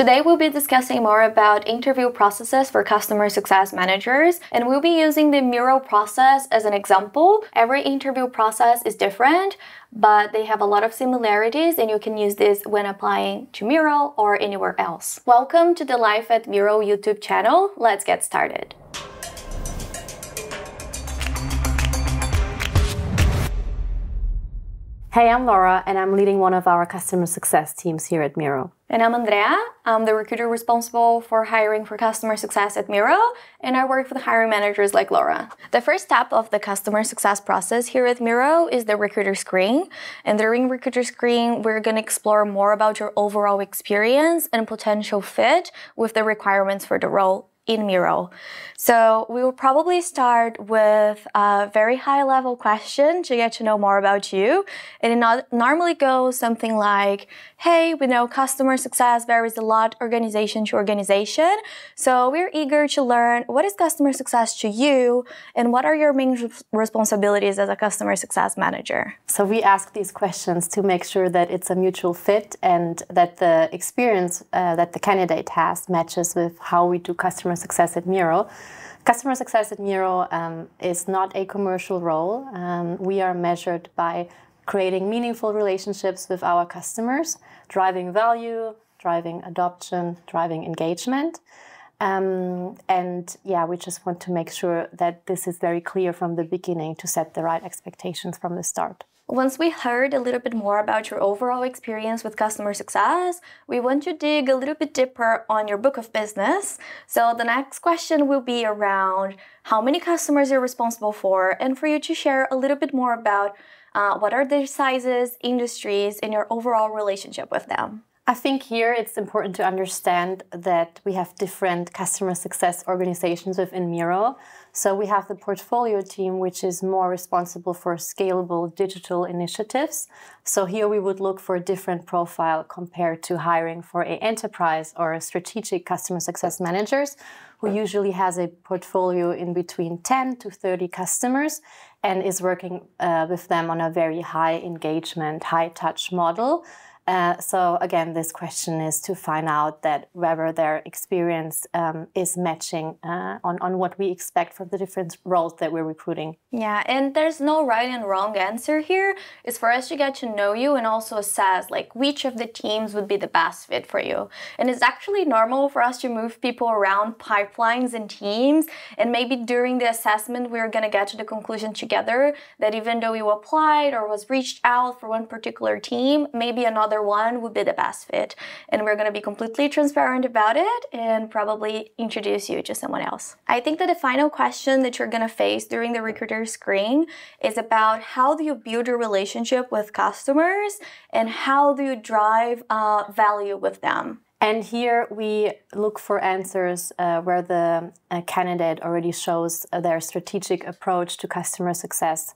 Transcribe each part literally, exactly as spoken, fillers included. Today we'll be discussing more about interview processes for customer success managers, and we'll be using the Miro process as an example. Every interview process is different, but they have a lot of similarities, and you can use this when applying to Miro or anywhere else. Welcome to the Life at Miro YouTube channel. Let's get started. Hey, I'm Laura, and I'm leading one of our customer success teams here at Miro. And I'm Andrea. I'm the recruiter responsible for hiring for customer success at Miro, and I work with hiring managers like Laura. The first step of the customer success process here at Miro is the recruiter screen. And during recruiter screen, we're going to explore more about your overall experience and potential fit with the requirements for the role in Miro. So we will probably start with a very high level question to get to know more about you. And it not normally goes something like, hey, we know customer success varies a lot organization to organization. So we're eager to learn what is customer success to you and what are your main responsibilities as a customer success manager? So we ask these questions to make sure that it's a mutual fit and that the experience uh, that the candidate has matches with how we do customer success at Miro. Customer success at Miro um, is not a commercial role. Um, we are measured by creating meaningful relationships with our customers, driving value, driving adoption, driving engagement. Um, and yeah, we just want to make sure that this is very clear from the beginning to set the right expectations from the start. Once we heard a little bit more about your overall experience with customer success, we want to dig a little bit deeper on your book of business. So the next question will be around how many customers you're responsible for, and for you to share a little bit more about uh, what are their sizes, industries, and your overall relationship with them. I think here it's important to understand that we have different customer success organizations within Miro. So we have the portfolio team, which is more responsible for scalable digital initiatives. So here we would look for a different profile compared to hiring for an enterprise or a strategic customer success managers, who usually has a portfolio in between ten to thirty customers and is working uh, with them on a very high engagement, high touch model. Uh, so again, this question is to find out that whether their experience um, is matching uh, on, on what we expect from the different roles that we're recruiting. Yeah, and there's no right and wrong answer here. It's for us to get to know you and also assess like which of the teams would be the best fit for you. And it's actually normal for us to move people around pipelines and teams. And maybe during the assessment, we're going to get to the conclusion together that even though you applied or was reached out for one particular team, maybe another one would be the best fit, and we're going to be completely transparent about it and probably introduce you to someone else. I think that the final question that you're going to face during the recruiter screen is about how do you build a relationship with customers and how do you drive uh, value with them. And here we look for answers uh, where the uh, candidate already shows their strategic approach to customer success,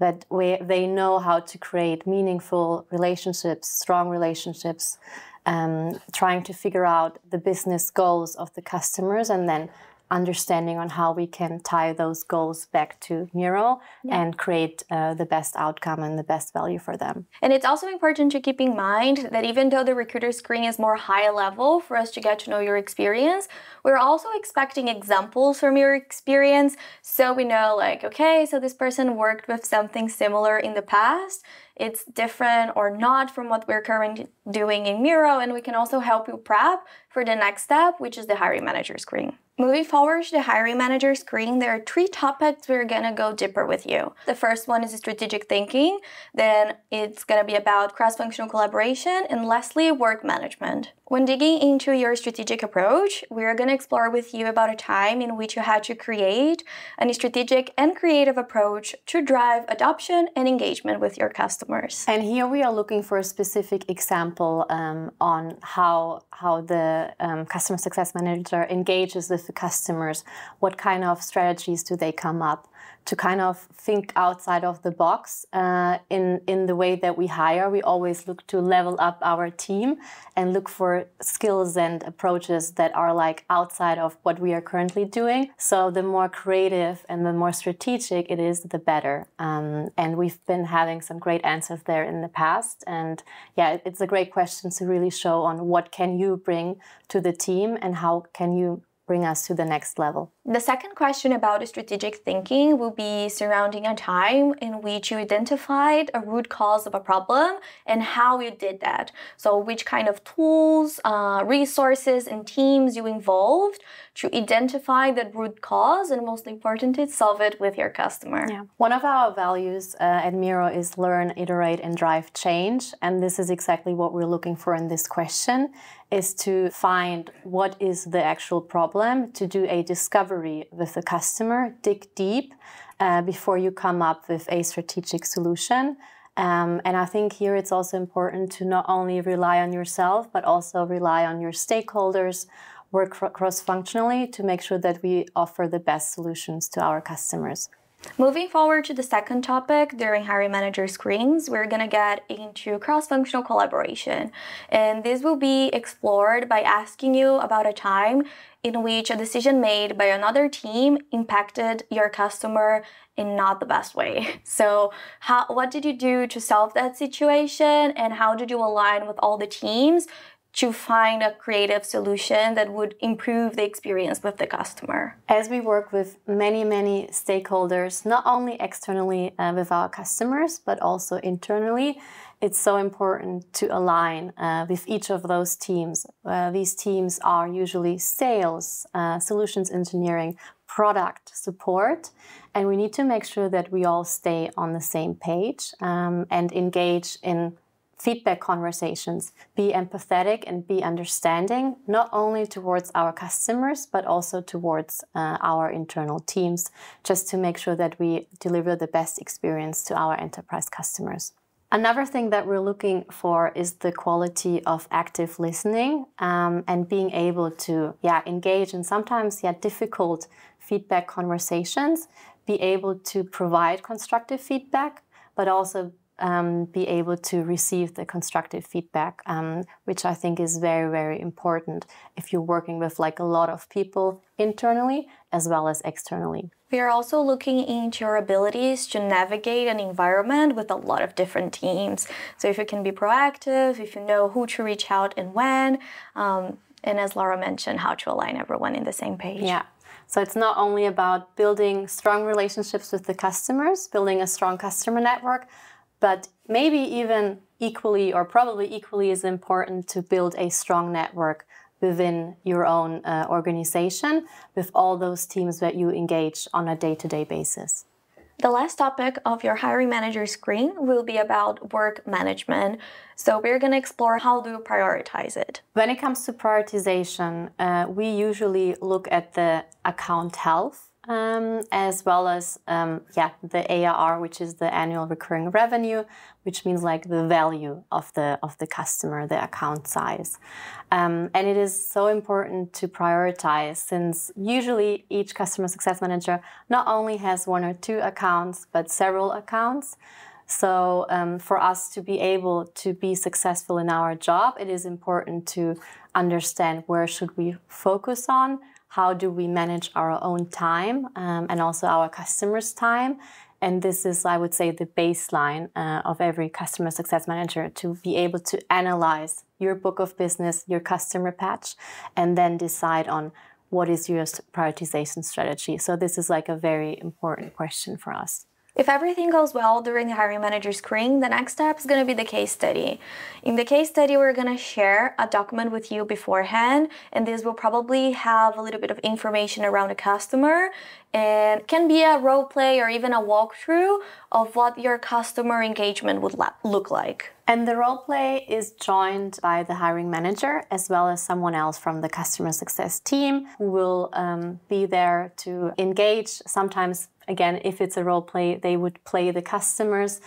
that we, they know how to create meaningful relationships, strong relationships, um, trying to figure out the business goals of the customers and then understanding on how we can tie those goals back to Miro yeah. and create uh, the best outcome and the best value for them. And it's also important to keep in mind that even though the recruiter screen is more high level for us to get to know your experience, we're also expecting examples from your experience. So we know like, okay, so this person worked with something similar in the past. It's different or not from what we're currently doing in Miro, and we can also help you prep for the next step, which is the hiring manager screen. Moving forward to the hiring manager screen, there are three topics we're going to go deeper with you. The first one is strategic thinking, then it's going to be about cross-functional collaboration, and lastly, work management. When digging into your strategic approach, we're going to explore with you about a time in which you had to create a strategic and creative approach to drive adoption and engagement with your customers. And here we are looking for a specific example um, on how, how the um, customer success manager engages with the customers, what kind of strategies do they come up, to kind of think outside of the box uh, in, in the way that we hire. We always look to level up our team and look for skills and approaches that are like outside of what we are currently doing. So the more creative and the more strategic it is, the better. Um, and we've been having some great answers there in the past. And yeah, it's a great question to really show on what can you bring to the team and how can you bring us to the next level. The second question about strategic thinking will be surrounding a time in which you identified a root cause of a problem and how you did that. So which kind of tools, uh, resources, and teams you involved to identify that root cause and, most importantly, solve it with your customer. Yeah. One of our values uh, at Miro is learn, iterate, and drive change. And this is exactly what we're looking for in this question, is to find what is the actual problem, to do a discovery with the customer, dig deep uh, before you come up with a strategic solution. Um, and I think here it's also important to not only rely on yourself, but also rely on your stakeholders, work cross-functionally to make sure that we offer the best solutions to our customers. Moving forward to the second topic, during hiring manager screens, we're going to get into cross-functional collaboration. And this will be explored by asking you about a time in which a decision made by another team impacted your customer in not the best way. So how, what did you do to solve that situation, and how did you align with all the teams to find a creative solution that would improve the experience with the customer? As we work with many, many stakeholders, not only externally uh, with our customers, but also internally, it's so important to align uh, with each of those teams. Uh, these teams are usually sales, uh, solutions engineering, product support, and we need to make sure that we all stay on the same page um, and engage in feedback conversations, be empathetic and be understanding, not only towards our customers, but also towards uh, our internal teams, just to make sure that we deliver the best experience to our enterprise customers. Another thing that we're looking for is the quality of active listening um, and being able to yeah, engage in sometimes yeah, difficult feedback conversations, be able to provide constructive feedback, but also Um, be able to receive the constructive feedback, um, which I think is very, very important if you're working with like a lot of people internally as well as externally. We are also looking into your abilities to navigate an environment with a lot of different teams. So if you can be proactive, if you know who to reach out and when, um, and as Laura mentioned, how to align everyone in the same page. Yeah. So it's not only about building strong relationships with the customers, building a strong customer network, but maybe even equally or probably equally is important to build a strong network within your own uh, organization with all those teams that you engage on a day-to-day basis. The last topic of your hiring manager screen will be about work management. So we're going to explore how do you prioritize it. When it comes to prioritization, uh, we usually look at the account health, Um, as well as um, yeah, the A R R, which is the annual recurring revenue, which means like the value of the of the customer, the account size. Um, and it is so important to prioritize, since usually each customer success manager not only has one or two accounts, but several accounts. So um, for us to be able to be successful in our job, it is important to understand where should we focus on, how do we manage our own time um, and also our customers' time. And this is, I would say, the baseline uh, of every customer success manager, to be able to analyze your book of business, your customer patch, and then decide on what is your prioritization strategy. So this is like a very important question for us. If everything goes well during the hiring manager screen, the next step is going to be the case study. In the case study, we're going to share a document with you beforehand, and this will probably have a little bit of information around the customer, and can be a role play or even a walkthrough of what your customer engagement would look like. And the role play is joined by the hiring manager as well as someone else from the customer success team, who will um, be there to engage. Sometimes, again, if it's a role play, they would play the customers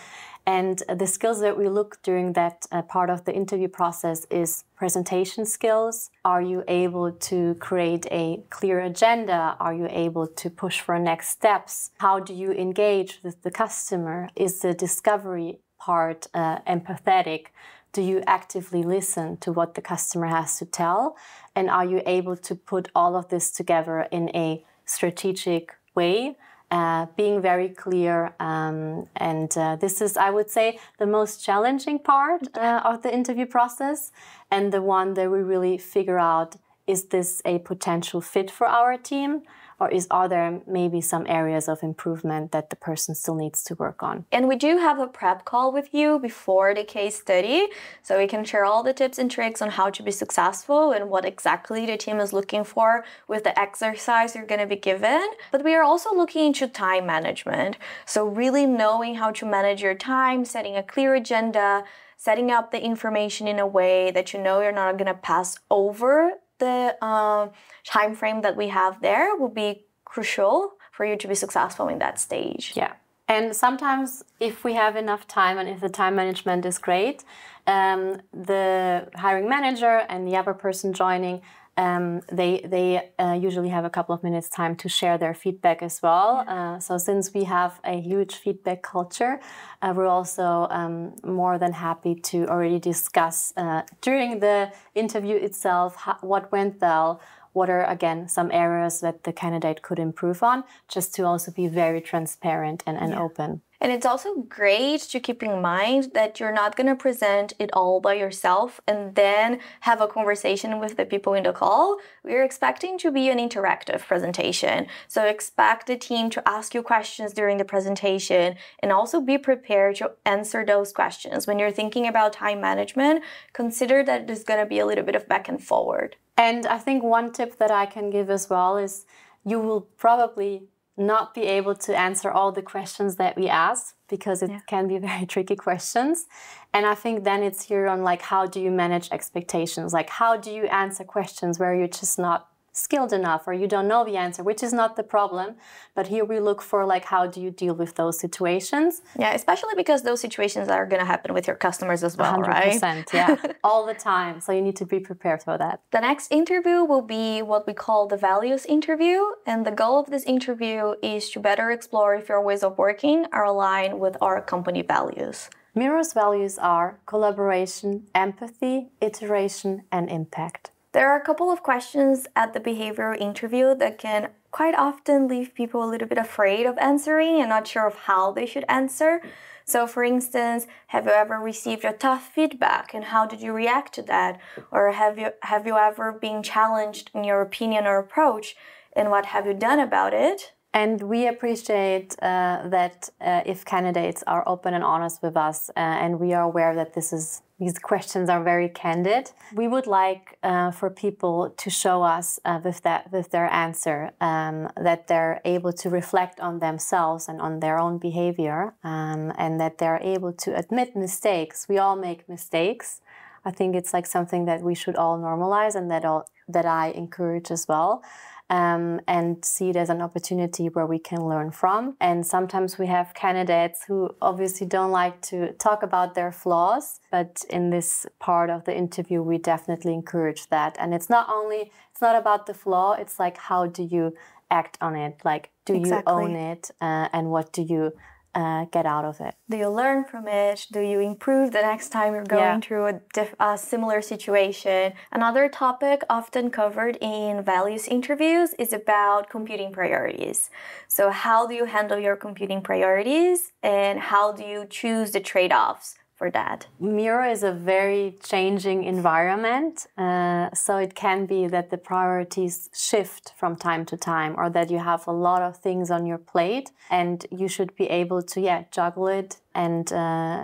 And the skills that we look during that uh, part of the interview process is presentation skills. Are you able to create a clear agenda? Are you able to push for next steps? How do you engage with the customer? Is the discovery part uh, empathetic? Do you actively listen to what the customer has to tell? And are you able to put all of this together in a strategic way? Uh, being very clear, um, and uh, this is, I would say, the most challenging part uh, of the interview process, and the one that we really figure out, is this a potential fit for our team, or is, are there maybe some areas of improvement that the person still needs to work on? And we do have a prep call with you before the case study, so we can share all the tips and tricks on how to be successful and what exactly the team is looking for with the exercise you're going to be given. But we are also looking into time management, so really knowing how to manage your time, setting a clear agenda, setting up the information in a way that you know you're not going to pass over the uh, time frame that we have there will be crucial for you to be successful in that stage. Yeah, and sometimes if we have enough time and if the time management is great, um, the hiring manager and the other person joining, um, they, they uh, usually have a couple of minutes time to share their feedback as well. Yeah. Uh, so since we have a huge feedback culture, uh, we're also um, more than happy to already discuss uh, during the interview itself how, what went well, what are, again, some areas that the candidate could improve on, just to also be very transparent and, and yeah. open. And it's also great to keep in mind that you're not going to present it all by yourself and then have a conversation with the people in the call. We're expecting to be an interactive presentation. So expect the team to ask you questions during the presentation, and also be prepared to answer those questions. When you're thinking about time management, consider that there's going to be a little bit of back and forward. And I think one tip that I can give as well is you will probably not be able to answer all the questions that we ask, because it yeah. can be very tricky questions. And I think then it's here on, like, how do you manage expectations? Like, how do you answer questions where you're just not skilled enough or you don't know the answer, which is not the problem. But here we look for, like, how do you deal with those situations? Yeah, especially because those situations are going to happen with your customers as well, one hundred percent, right? one hundred percent, yeah, all the time. So you need to be prepared for that. The next interview will be what we call the values interview. And the goal of this interview is to better explore if your ways of working are aligned with our company values. Miro's values are collaboration, empathy, iteration, and impact. There are a couple of questions at the behavioral interview that can quite often leave people a little bit afraid of answering and not sure of how they should answer. So, for instance, have you ever received a tough feedback and how did you react to that? Or have you, have you ever been challenged in your opinion or approach, and what have you done about it? And we appreciate uh, that uh, if candidates are open and honest with us, uh, and we are aware that this is these questions are very candid. We would like uh, for people to show us uh, with, that, with their answer um, that they're able to reflect on themselves and on their own behavior, um, and that they're able to admit mistakes. We all make mistakes. I think it's like something that we should all normalize, and that, all, that I encourage as well. Um, and see it as an opportunity where we can learn from. And sometimes we have candidates who obviously don't like to talk about their flaws, but in this part of the interview, we definitely encourage that. And it's not only, it's not about the flaw, it's like, how do you act on it? Like, do exactly. you own it? Uh, and what do you Uh, get out of it? Do you learn from it? Do you improve the next time you're going yeah. through a, diff a similar situation? Another topic often covered in values interviews is about computing priorities. So how do you handle your computing priorities, and how do you choose the trade-offs for that? Miro is a very changing environment, uh, so it can be that the priorities shift from time to time, or that you have a lot of things on your plate, and you should be able to yeah juggle it and uh,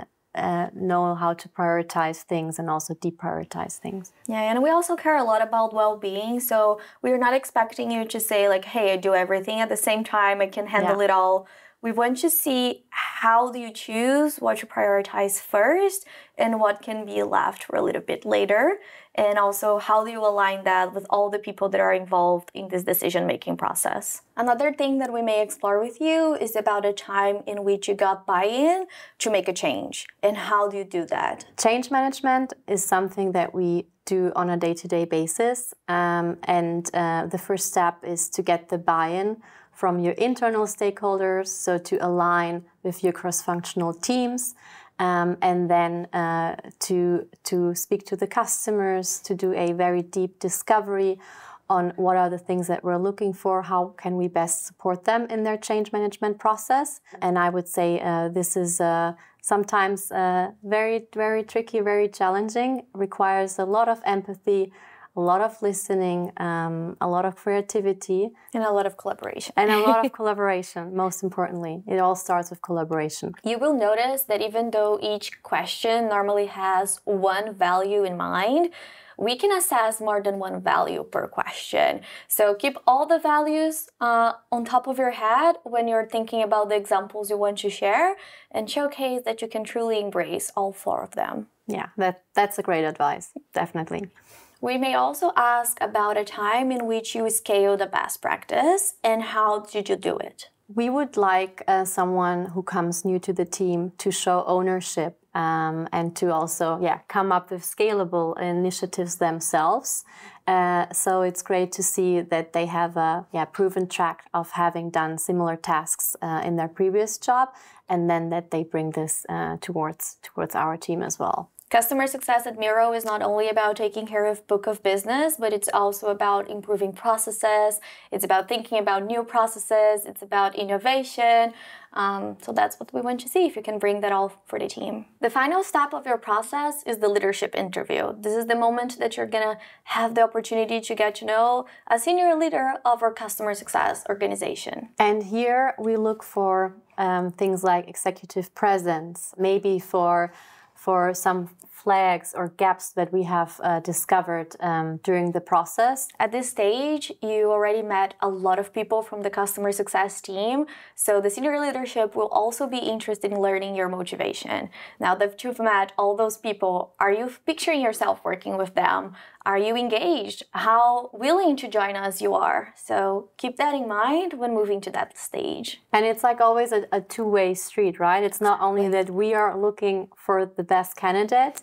Uh, know how to prioritize things and also deprioritize things. Yeah, and we also care a lot about well-being, so we're not expecting you to say, like, hey, I do everything at the same time, I can handle yeah. it all. we want to see how do you choose what to prioritize first and what can be left for a little bit later. And also, how do you align that with all the people that are involved in this decision-making process? Another thing that we may explore with you is about a time in which you got buy-in to make a change. And how do you do that? Change management is something that we do on a day-to-day basis. Um, and uh, the first step is to get the buy-in from your internal stakeholders, so to align with your cross-functional teams, um, and then uh, to, to speak to the customers, to do a very deep discovery on what are the things that we're looking for, how can we best support them in their change management process. And I would say uh, this is uh, sometimes uh, very, very tricky, very challenging, requires a lot of empathy, a lot of listening, um, a lot of creativity. And a lot of collaboration. And a lot of collaboration, most importantly. It all starts with collaboration. You will notice that even though each question normally has one value in mind, we can assess more than one value per question. So keep all the values uh, on top of your head when you're thinking about the examples you want to share, and showcase that you can truly embrace all four of them. Yeah, that, that's a great advice, definitely. We may also ask about a time in which you scaled a best practice and how did you do it? We would like uh, someone who comes new to the team to show ownership um, and to also yeah, come up with scalable initiatives themselves. Uh, so it's great to see that they have a yeah, proven track of having done similar tasks uh, in their previous job, and then that they bring this uh, towards, towards our team as well. Customer success at Miro is not only about taking care of book of business, but it's also about improving processes. It's about thinking about new processes. It's about innovation. Um, so that's what we want to see, if you can bring that all for the team. The final step of your process is the leadership interview. This is the moment that you're going to have the opportunity to get to know a senior leader of our customer success organization. And here we look for um, things like executive presence, maybe for for some flags or gaps that we have uh, discovered um, during the process. At this stage, you already met a lot of people from the customer success team, so the senior leadership will also be interested in learning your motivation. Now that you've met all those people, are you picturing yourself working with them? Are you engaged? How willing to join us you are? So keep that in mind when moving to that stage. And it's like always a, a two-way street, right? It's not only that we are looking for the best candidate,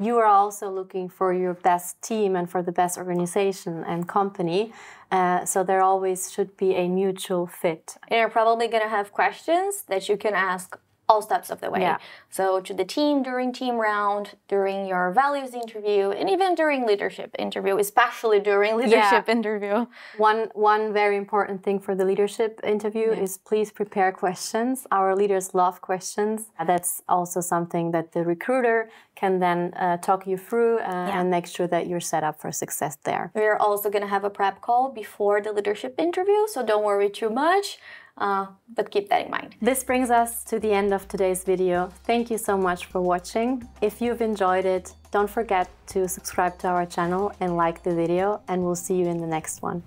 you are also looking for your best team and for the best organization and company. Uh, so there always should be a mutual fit. And you're probably going to have questions that you can ask all steps of the way. Yeah. So to the team, during team round, during your values interview, and even during leadership interview, especially during leadership yeah. interview. One, one very important thing for the leadership interview yeah. is please prepare questions. Our leaders love questions. That's also something that the recruiter can then uh, talk you through uh, yeah. and make sure that you're set up for success there. We're also going to have a prep call before the leadership interview, so don't worry too much. Uh, but keep that in mind. This brings us to the end of today's video. Thank you so much for watching. If you've enjoyed it, don't forget to subscribe to our channel and like the video, and we'll see you in the next one.